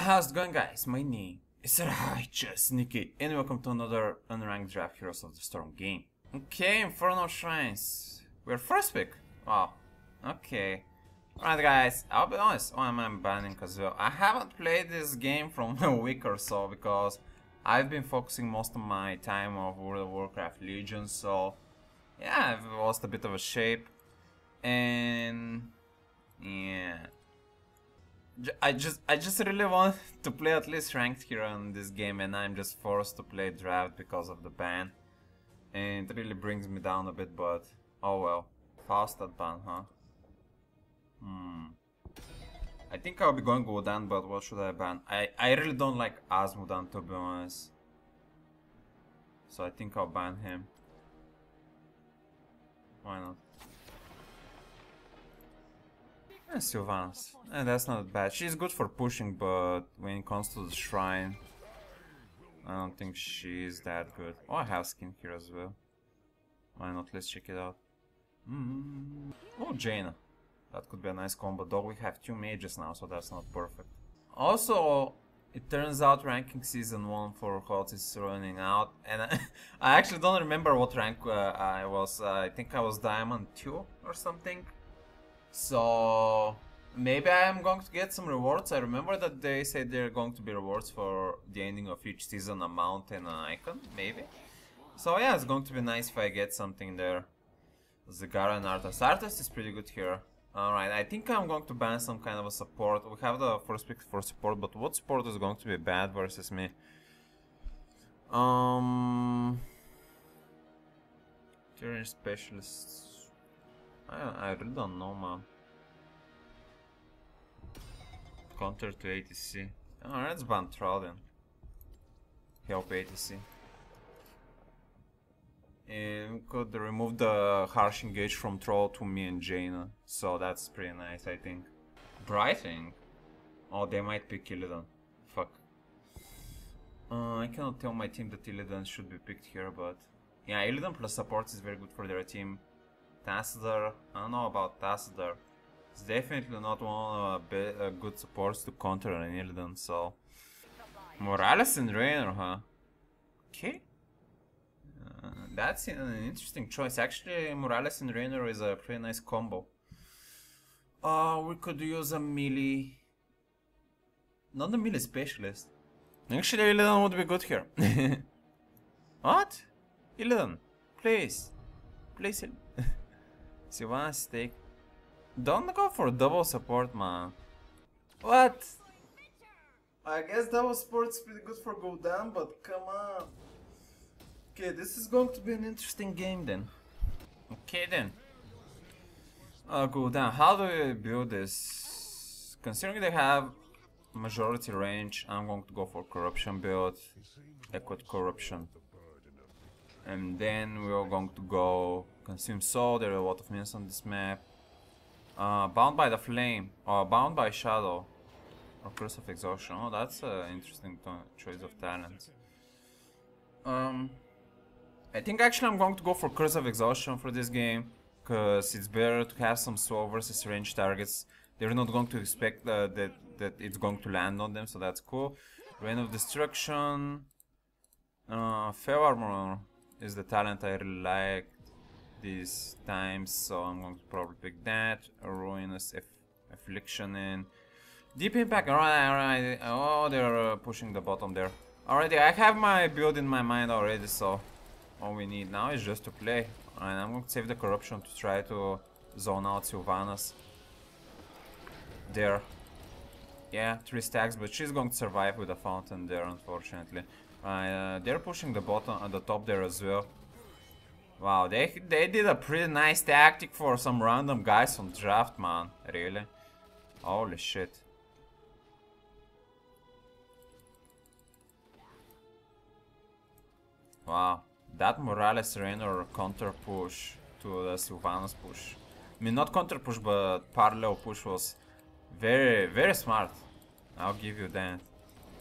How's it going, guys? My name is Righteous Nikki, and welcome to another unranked draft Heroes of the Storm game. Okay, Infernal Shrines. We're first pick. Wow. Okay. Alright, guys, I'll be honest. Oh, I'm banning as well. I haven't played this game from a week or so because I've been focusing most of my time on World of Warcraft Legion, so yeah, I've lost a bit of a shape. And yeah. I just really want to play at least ranked here on this game, and I'm just forced to play draft because of the ban, and it really brings me down a bit, but oh well. Fast at ban, huh? I think I'll be going Gul'dan, but what should I ban? I really don't like Azmodan, to be honest, so I think I'll ban him. Why not? Sylvanas, and that's not bad. She's good for pushing, but when it comes to the shrine, I don't think she's that good. Oh, I have skin here as well. Why not? Let's check it out. Oh, Jaina. That could be a nice combo, though we have two mages now, so that's not perfect. Also, it turns out ranking season 1 for HOTS is running out, and I actually don't remember what rank I was. I think I was Diamond 2 or something. So maybe I'm going to get some rewards. I remember that they said there are going to be rewards for the ending of each season, a mount and an icon, maybe. So yeah, it's going to be nice if I get something there. Zagara and Arthas. Arthas is pretty good here. Alright, I think I'm going to ban some kind of a support. We have the first pick for support, but what support is going to be bad versus me? Terrain specialists. I really don't know, man. Counter to ATC. Alright, let's ban Troll then. Help ATC. And we could remove the harsh engage from Troll to me and Jaina. So that's pretty nice, I think. Brightwing? Oh, they might pick Illidan. Fuck. I cannot tell my team that Illidan should be picked here, but yeah, Illidan plus supports is very good for their team. Tassadar, I don't know about Tassadar. It's definitely not one of the good supports to counter an Illidan, so... Morales and Raynor, huh? Okay. That's an interesting choice. Actually, Morales and Raynor is a pretty nice combo. We could use a melee... Not a melee specialist. Actually, Illidan would be good here. What? Illidan, please. Please, Illidan. Sylvanas take. Don't go for double support, man. What? I guess double support's pretty good for Gul'dan, but come on. Okay, this is going to be an interesting game then. Okay then. Gul'dan, how do we build this? Considering they have majority range, I'm going to go for corruption build. Echoed corruption. And then we're going to go consume soul. There are a lot of minions on this map. Bound by the flame, or bound by shadow, or curse of exhaustion. Oh, that's an interesting choice of talents. I think actually I'm going to go for curse of exhaustion for this game, cause it's better to have some soul versus range targets. They're not going to expect that it's going to land on them, so that's cool. Rain of destruction, fell armor. Is the talent I really like these times, so I'm going to probably pick that. Ruinous affliction and deep impact. Alright. Oh, they're pushing the bottom there. Already, I have my build in my mind already, so all we need now is just to play. Alright, I'm going to save the corruption to try to zone out Sylvanas. There. Yeah, 3 stacks, but she's going to survive with a fountain there, unfortunately. They're pushing the bottom at the top there as well. Wow, they did a pretty nice tactic for some random guys on draft, man. Really? Holy shit. Wow, that Morales Raynor counter push to the Sylvanas push. I mean, not counter push, but parallel push was very, very smart. I'll give you that.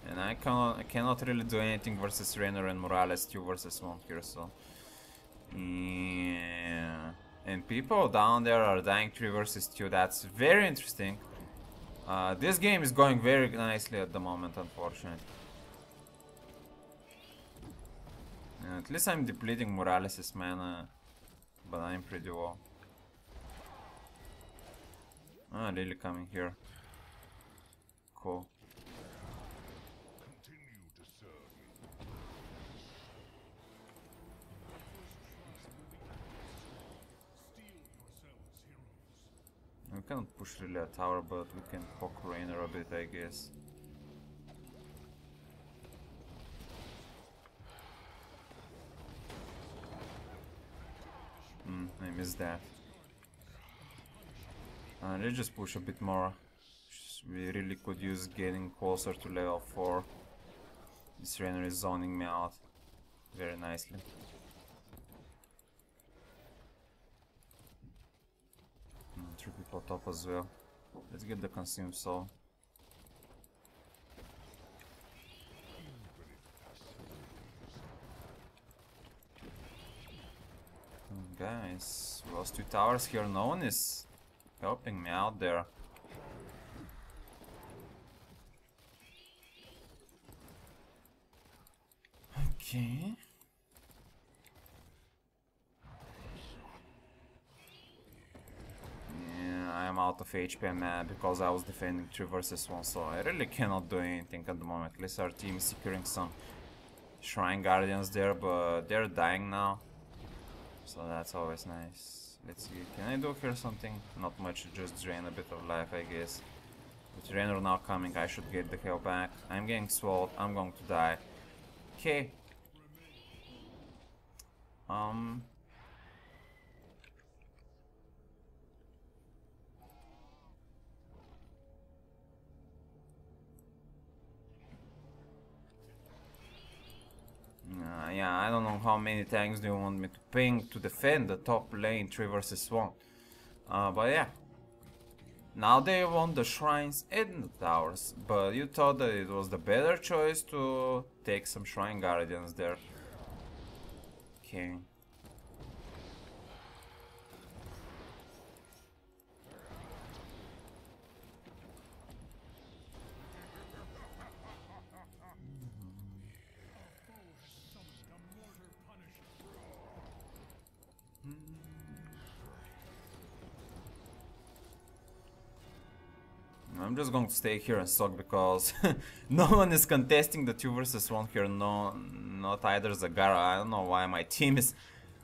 And I cannot really do anything versus Raynor and Morales 2 versus 1 here, so... Yeah. And people down there are dying 3 versus 2, that's very interesting. This game is going very nicely at the moment, unfortunately. At least I'm depleting Morales' mana, but I'm pretty low. Ah, Li Li coming here. Cool. We can't push really a tower, but we can poke Raynor a bit, I guess. I missed that. Let's just push a bit more. We really could use getting closer to level 4. This Raynor is zoning me out very nicely. Three people top as well. Let's get the consumed soul. Guys, lost 2 towers here. No one is helping me out there. Okay. Out of HP, man, because I was defending 3 versus 1, so I really cannot do anything at the moment. At least our team is securing some Shrine Guardians there, but they're dying now, so that's always nice. Let's see, can I do here something? Not much, just drain a bit of life, I guess. With Raynor now coming, I should get the hell back. I'm getting swallowed, I'm going to die. Okay. Yeah, I don't know how many tanks do you want me to ping to defend the top lane 3 versus 1. But yeah, now they want the shrines and the towers, but you thought that it was the better choice to take some Shrine Guardians there. Okay. I'm just going to stay here and suck because no one is contesting the 2 versus 1 here. No, not either Zagara. I don't know why my team is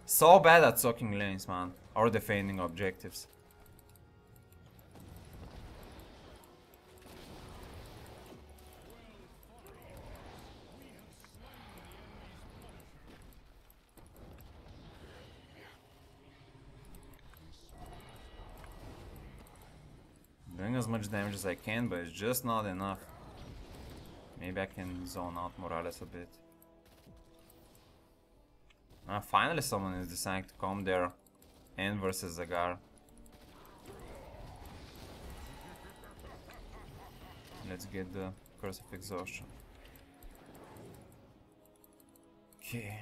so bad at sucking lanes, man, or defending objectives. As much damage as I can, but it's just not enough. Maybe I can zone out Morales a bit. Finally someone is deciding to come there and versus Zagara. Let's get the Curse of Exhaustion. Okay.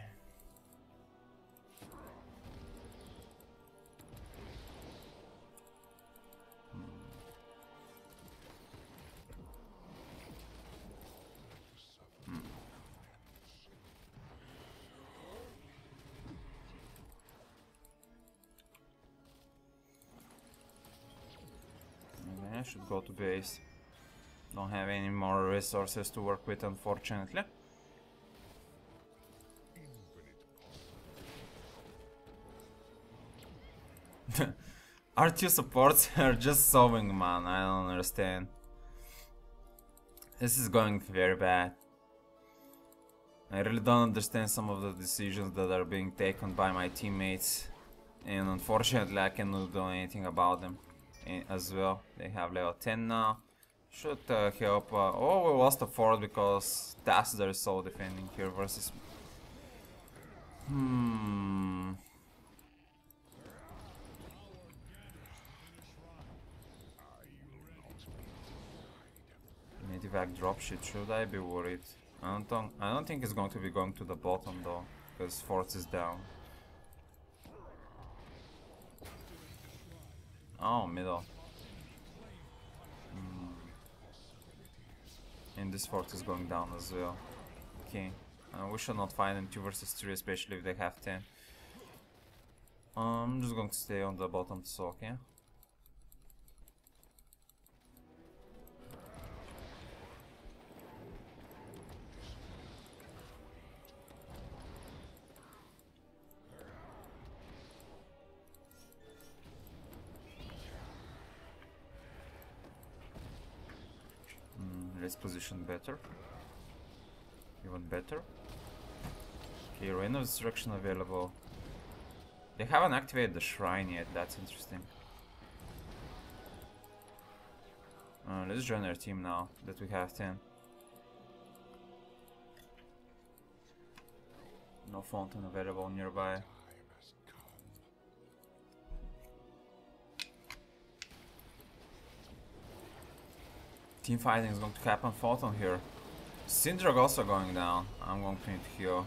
Should go to base. Don't have any more resources to work with, unfortunately. Our 2 supports are just sowing, man. I don't understand. This is going very bad. I really don't understand some of the decisions that are being taken by my teammates, and unfortunately I cannot do anything about them. As well, they have level 10 now. Should help. Oh, we lost a fort because Tassadar is so defending here versus. Medivac drop shit. Should I be worried? I don't think it's going to be going to the bottom though, because forts is down. Oh, middle. And this fort is going down as well. Okay. We should not fight in 2 versus 3, especially if they have 10. I'm just going to stay on the bottom so okay. Let's position better. Even better. Okay, Raynor Destruction available. They haven't activated the shrine yet, that's interesting. Let's join our team now that we have 10. No fountain available nearby. Team fighting is going to happen. Fountain here. Syndrag also going down. I'm going to need to heal.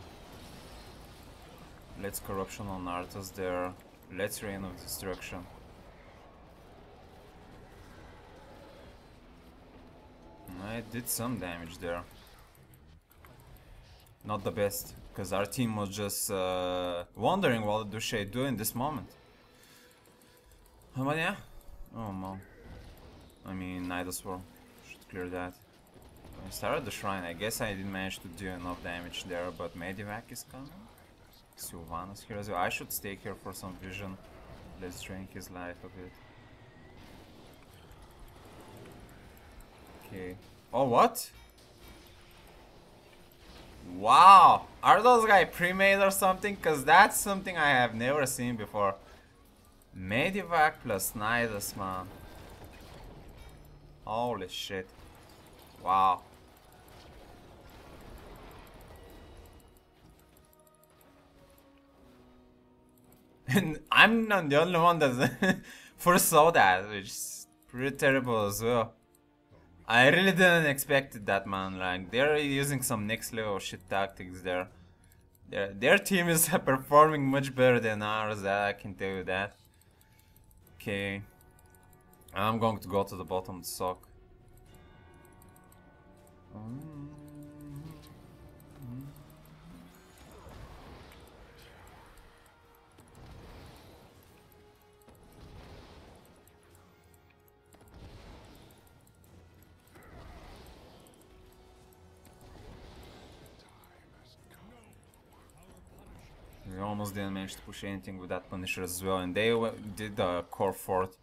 Let's corruption on Arthas there. Let's Reign of Destruction. I did some damage there. Not the best, because our team was just wondering what do she do in this moment. But yeah. Oh man. I mean, Nidosaur. Should clear that. I started the shrine. I guess I didn't manage to do enough damage there, but Medivac is coming. Sylvanas here as well. I should stay here for some vision. Let's drain his life a bit. Okay. Oh, what? Wow! Are those guys pre-made or something? Because that's something I have never seen before. Medivac plus Nidas, man. Holy shit. Wow. And I'm not the only one that foresaw that, which is pretty terrible as well. I really didn't expect that, man. Like, they're using some next level shit tactics there. Their team is performing much better than ours, I can tell you that. Okay. I'm going to go to the bottom of the sock. We almost didn't manage to push anything with that Punisher as well, and they did the core fort.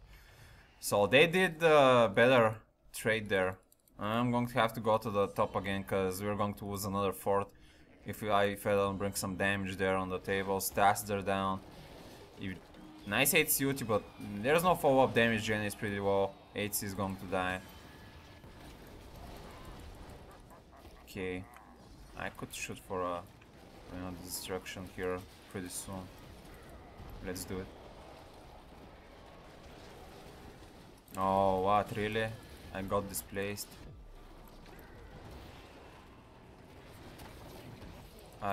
So they did the better trade there. I'm going to have to go to the top again, because we're going to lose another fort. If I don't bring some damage there on the tables, Tassadar down. Nice HC ulti, but there's no follow-up damage, Jaina is pretty low. HC is going to die. Okay. I could shoot for a destruction here pretty soon. Let's do it. Oh, what, really? I got displaced.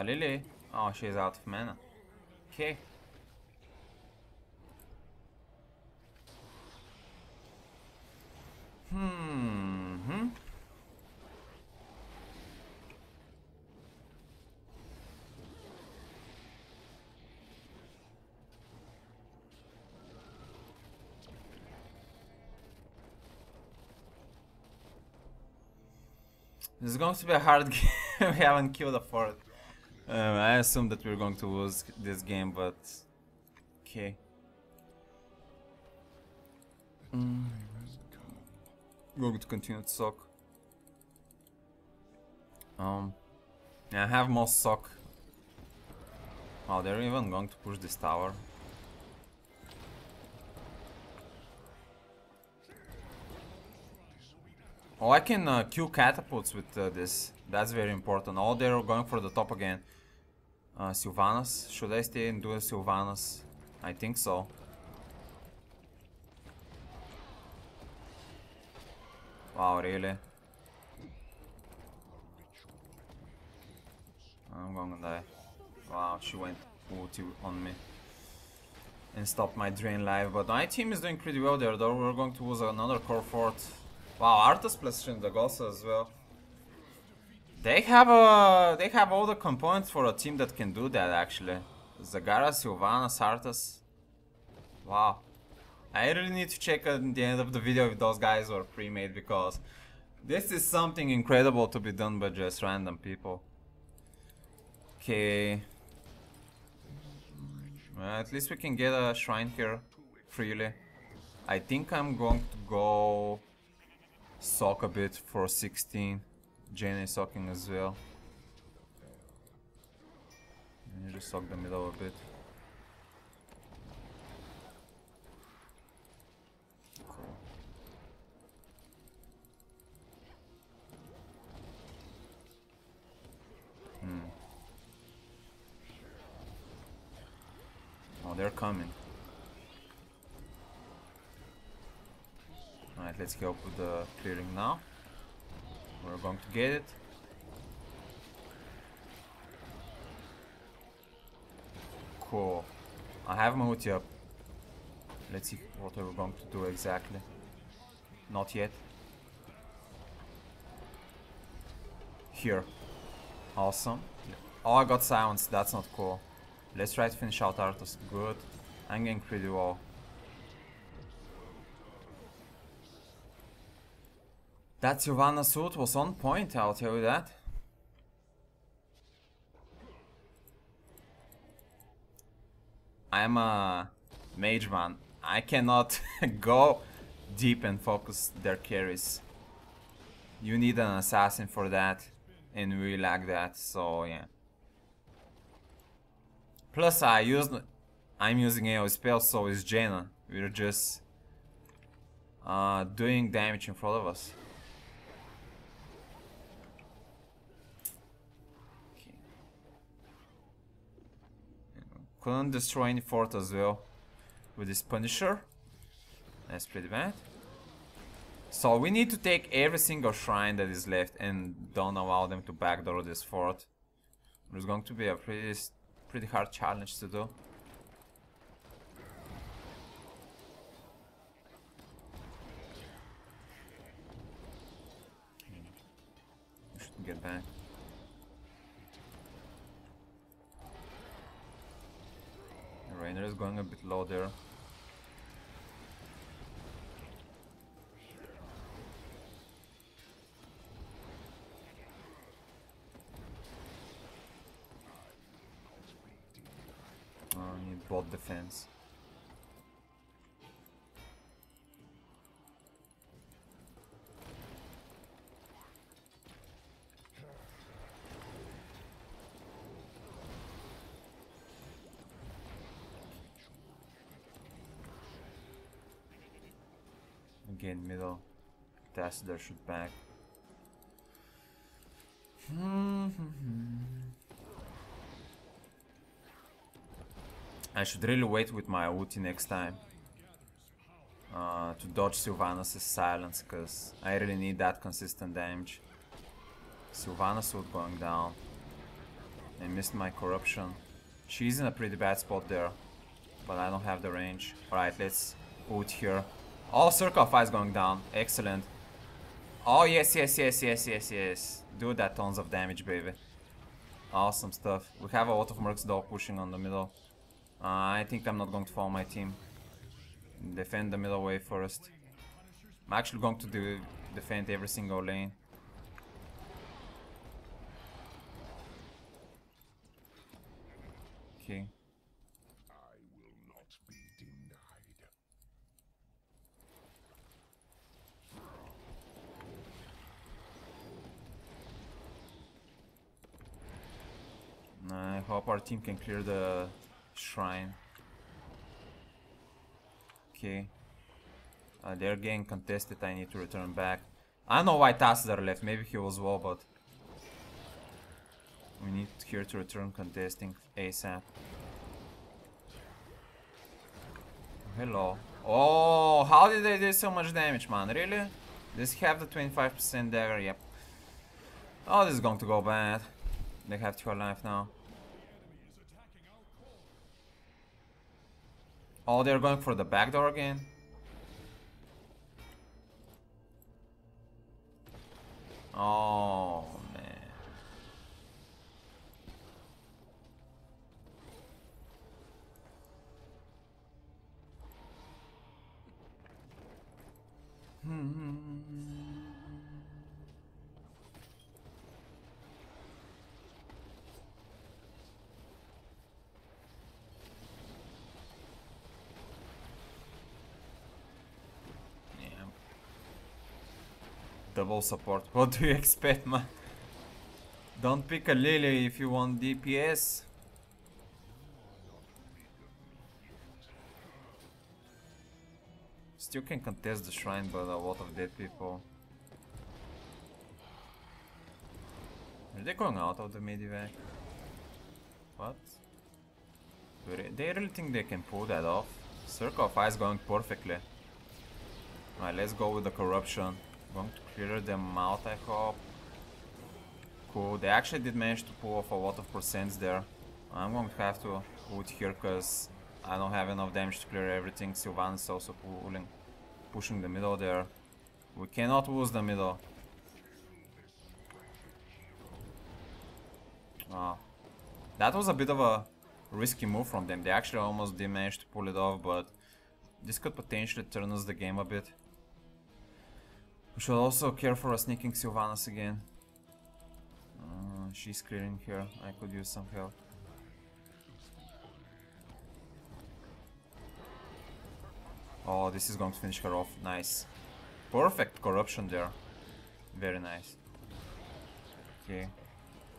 Li Li. Oh, she's out of mana. Okay. This is going to be a hard game. We haven't killed a fort. I assume that we're going to lose this game, but okay. We're going to continue to sock. I have more sock. Wow, they're even going to push this tower. Oh, I can kill catapults with this. That's very important. Oh, they're going for the top again. Sylvanas. Should I stay and do a Sylvanas? I think so. Wow, really? I'm gonna die. Wow, she went ulti on me. And stopped my drain life. But my team is doing pretty well there, though. We're going to lose another core fort. Wow, Arthas plus Shindag also as well. They have all the components for a team that can do that, actually. Zagara, Sylvanas, Arthas. Wow. I really need to check at the end of the video if those guys were pre-made, because this is something incredible to be done by just random people. Okay. Well, at least we can get a shrine here freely. I think I'm going to go sock a bit for 16. Jaina is socking as well. And just sock the middle a bit. Oh, they're coming. Alright, let's help with the clearing now. We're going to get it. Cool. I have my ulti up. Let's see what we're going to do exactly. Not yet. Here. Awesome. Oh, I got silenced. That's not cool. Let's try to finish out Arthas. Good. I'm getting pretty low. That Sylvanas suit was on point, I'll tell you that. I'm a mage man. I cannot go deep and focus their carries. You need an assassin for that, and we lack that, so yeah. Plus, I'm using AoE spells, so is Jaina. We're just doing damage in front of us. Okay. Couldn't destroy any fort as well with this Punisher. That's pretty bad. So we need to take every single shrine that is left and don't allow them to backdoor this fort. There's going to be a pretty hard challenge to do. We shouldn't get back. Raynor is going a bit low there. Bot defense. Again, middle. Tassadar should back. I should really wait with my ulti next time to dodge Sylvanas' silence, because I really need that consistent damage. Sylvanas ult going down. I missed my corruption. She's in a pretty bad spot there, but I don't have the range. Alright, let's ult here. Oh, circle of fire is going down. Excellent. Oh, yes. Do that tons of damage, baby. Awesome stuff. We have a lot of mercs though pushing on the middle. I think I'm not going to follow my team. Defend the middle way first. I'm actually going to defend every single lane. Okay. I will not be denied. I hope our team can clear the shrine. Okay. They're getting contested. I need to return back. I don't know why Tassadar left. Maybe he was low, but we need here to return contesting ASAP. Hello. Oh, how did they do so much damage, man? Really? Does he have the 25% dagger? Yep. Oh, this is going to go bad. They have to alive now. Oh, they're going for the back door again. Oh, man. Yeah. Double support. What do you expect, man? Don't pick a Li Li if you want DPS. Still can contest the shrine, but a lot of dead people. Are they going out of the Medivac? What? They really think they can pull that off? Circle of Ice going perfectly. Alright, let's go with the corruption. Going to clear them out, I hope. Cool, they actually did manage to pull off a lot of percents there. I'm going to have to ult here because I don't have enough damage to clear everything. Sylvanas also pushing the middle there. We cannot lose the middle. That was a bit of a risky move from them. They actually almost did manage to pull it off, but this could potentially turn us the game a bit. We should also care for a sneaking Sylvanas again. She's clearing here, I could use some help. Oh, this is going to finish her off, nice. Perfect corruption there, very nice. Okay.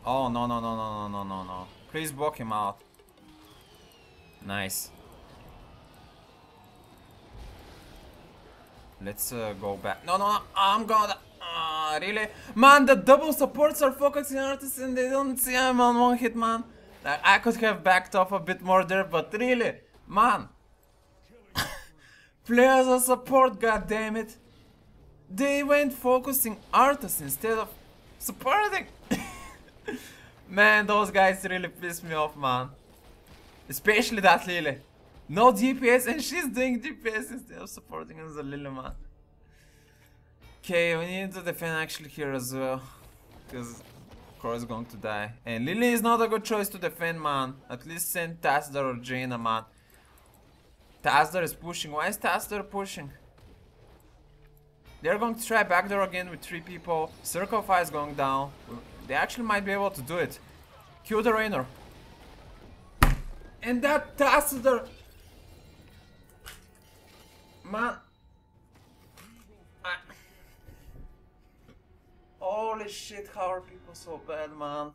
Oh, no, no, no, no, no, no, no. Please block him out. Nice. Let's go back. No, no, no, I'm gonna... really? Man, the double supports are focusing on Arthas and they don't see him on one hit, man. I could have backed off a bit more there, but really, man. Players are support, goddammit. They went focusing Arthas instead of supporting. Man, those guys really pissed me off, man. Especially that Li Li. No DPS and she's doing DPS instead of supporting as a Li Li, man. Okay, we need to defend actually here as well, because Core is going to die. And Li Li is not a good choice to defend, man. At least send Tassadar or Jaina, man. Tassadar is pushing. Why is Tassadar pushing? They're going to try backdoor again with 3 people. Circle of Ice going down. They actually might be able to do it. Kill the Raynor. And that Tassadar... Man... Holy shit, how are people so bad, man?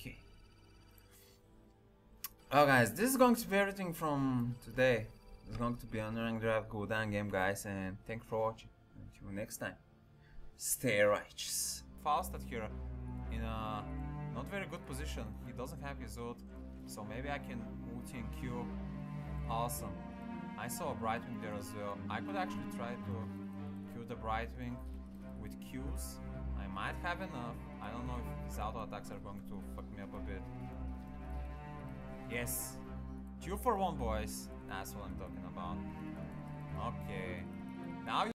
Okay. Oh, guys, this is going to be everything from today. It's going to be an Unranked Draft Gul'dan game, guys, and thanks for watching. Until next time, stay righteous. Falstad here in a not very good position. He doesn't have his ult, so maybe I can ult and Q. Awesome. I saw a Brightwing there as well. I could actually try to kill the Brightwing with Qs. I might have enough. I don't know if his auto attacks are going to fuck me up a bit. Yes. 2 for 1, boys. That's what I'm talking about. Okay. Now you